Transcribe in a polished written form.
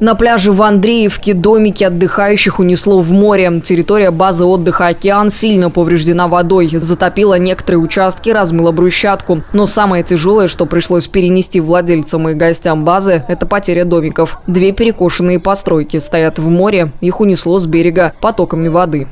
На пляже в Андреевке домики отдыхающих унесло в море. Территория базы отдыха «Океан» сильно повреждена водой. Затопило некоторые участки, размыло брусчатку. Но самое тяжелое, что пришлось перенести владельцам и гостям базы, это потеря домиков. Две перекошенные постройки стоят в море, их унесло с берега потоками воды.